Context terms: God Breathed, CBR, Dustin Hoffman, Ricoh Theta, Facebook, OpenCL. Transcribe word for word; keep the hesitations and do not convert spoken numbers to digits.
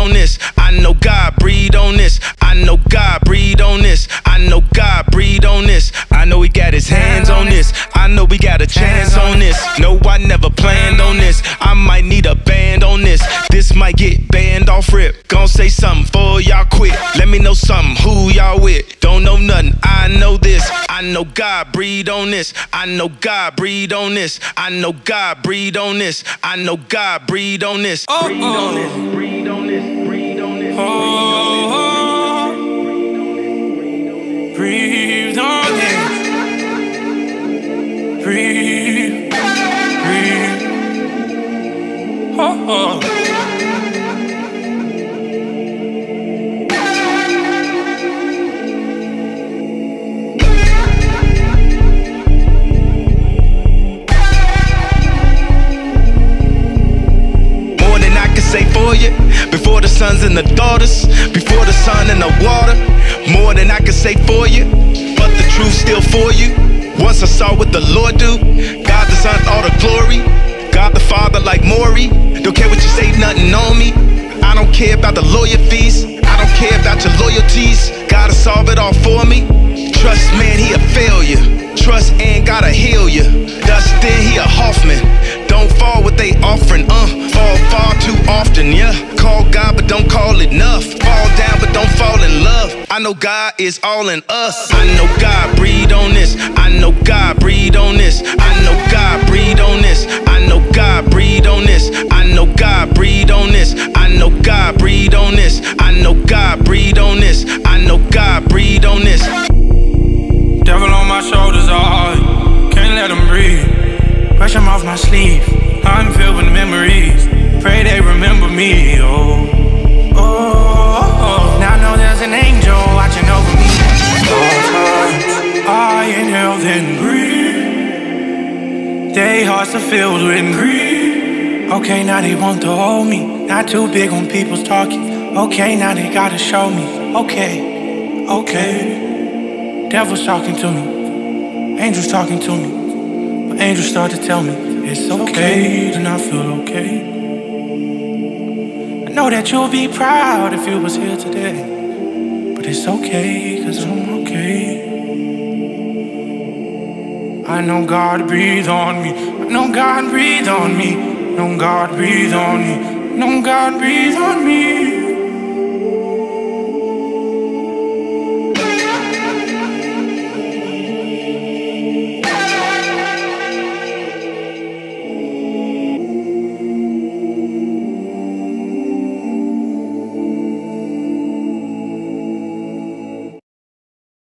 on this. I know God breathed on this. I know God breathed on this. I know God breathed on this. I know he got his hands on this. I know we got a chance on this. No, I never planned on this. I might need a band on this. This might get banned off rip. Gon' say something for y'all quit. Let me know something who y'all with. Don't know nothing, I know this. I know God breathed on this. I know God breathed on this. I know God breathed on this. I know God breathed on this. Oh, breathe oh. on this. Breathe on this. Breathe on this. Oh, oh. Breathe on this. Breathe. Breathe. Oh, oh. Say for you, before the sons and the daughters, before the sun and the water, more than I can say for you, but the truth still for you. Once I saw what the Lord do, God the Son, all the glory, God the Father like Maury. Don't care what you say, nothing on me. I don't care about the lawyer fees, I don't care about your loyalties. Gotta solve it all for me. Trust man, he a failure. Trust and gotta heal you. Dustin, he a Hoffman. Don't fall what they offering, uh fall far too often, yeah. Call God but don't call enough. Fall down but don't fall in love. I know God is all in us. I know God breathed on this. I know God breathed on this. I know God breathed on this. I know God breathed on this. I know God breathed on this. I know God breathed on this. I know God breathed on this. I know God breathed on this. Devil on my shoulders, I can't let him breathe. Brush them off my sleeve, I'm filled with memories. Pray they remember me, oh, oh, oh, oh. Now I know there's an angel watching over me. Sometimes I inhale then breathe. They hearts are filled with greed. Okay, now they want to hold me. Not too big on people's talking. Okay, now they gotta show me. Okay, okay. Devil's talking to me, angels talking to me. Angels start to tell me, it's okay, and I feel okay. I know that you'll be proud if you was here today, but it's okay, cause I'm okay. I know God breathed on me, I know God breathed on me, I know God breathed on me, I know God breathed on me.